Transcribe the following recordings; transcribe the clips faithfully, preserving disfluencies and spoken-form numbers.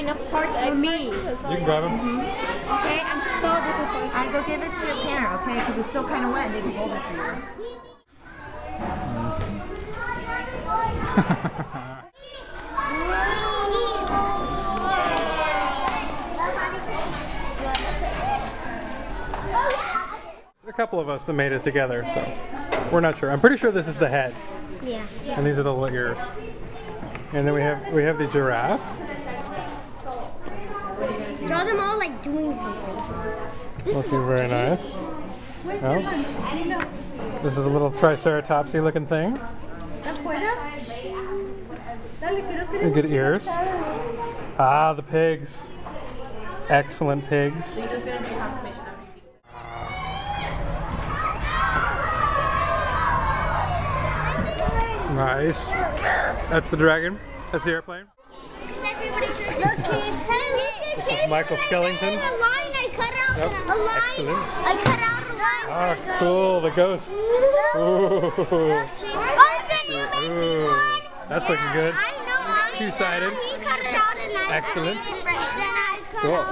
enough parts for me. You can grab them. Mm-hmm. Okay, I'm so disappointed. Alright, go give it to your parent, okay? Because it's still kind of wet and they can hold it for you. A couple of us that made it together, so we're not sure. I'm pretty sure this is the head. Yeah. And these are the little ears. And then we have we have the giraffe. Draw them all like doing something. Looking very nice. Oh. This is a little triceratopsy looking thing. And good ears. Ah, the pigs. Excellent pigs. Nice. That's the dragon. That's the airplane. This is Michael Skellington. Yep. Excellent. Ah, cool. The ghost. Ooh. That's looking good. Two-sided. Excellent. Cool.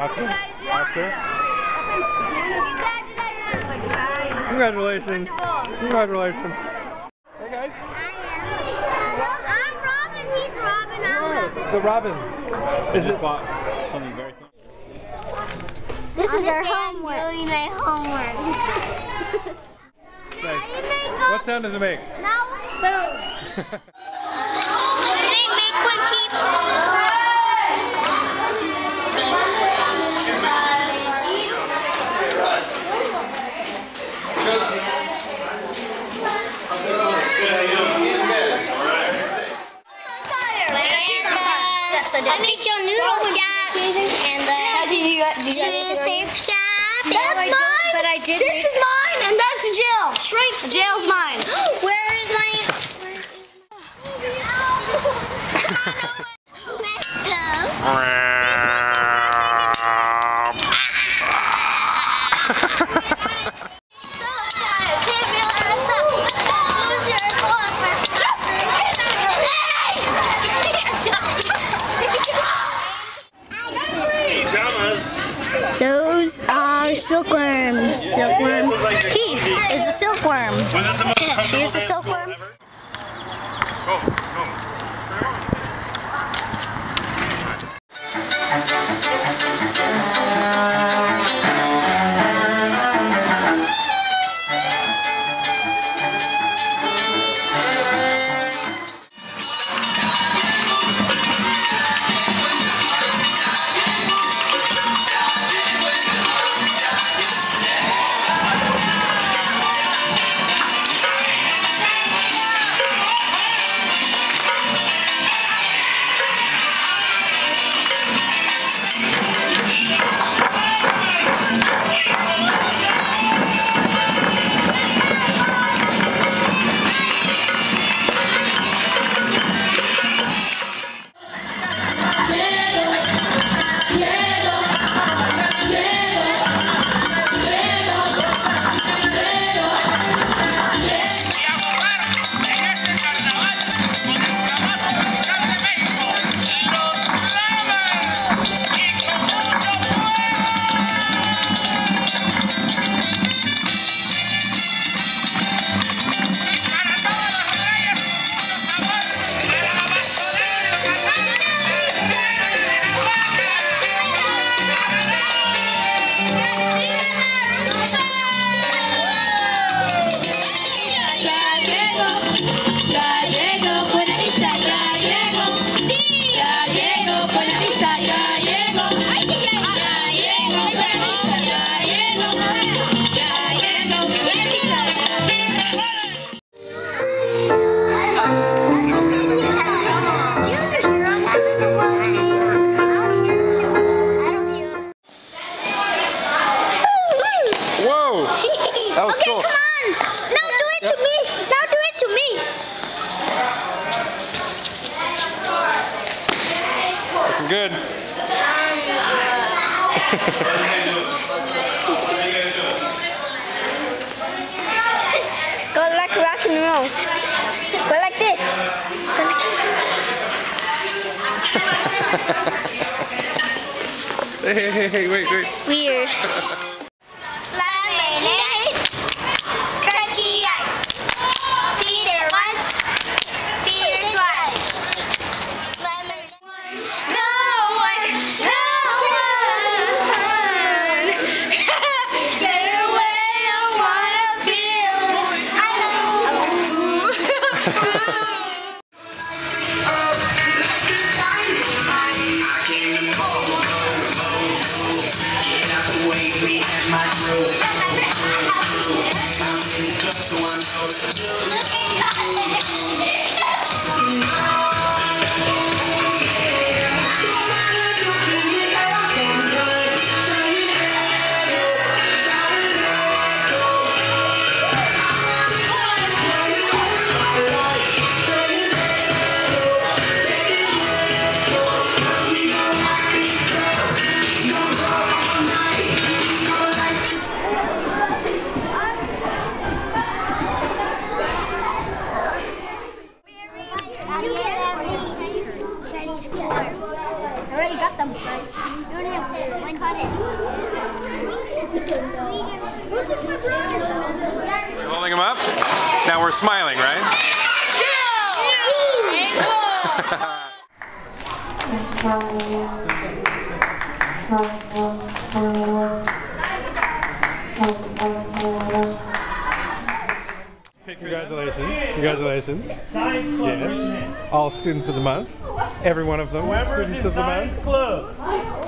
Awesome. Officer. Congratulations. Congratulations. Hey guys. I'm Robin. He's Robin. I'm Robin. The Robins. Is it what? Something very simple. This is our homework. I'm doing my homework. What sound does it make? No. Boom. I made your noodle shop and the shrimp shop. That's mine. But I did. This is mine, and that's Jill. Shrimp. Jill's mine. Where is my? Messed up. Those are silkworms. Silkworm. Keith is a silkworm. She is a silkworm. Go like rock and roll. Go like this. Go like this. Hey, hey, hey, wait, wait. Weird. Holding them up? Now we're smiling, right? Congratulations. Congratulations. Yes. All students of the month. Every one of them were students of the month.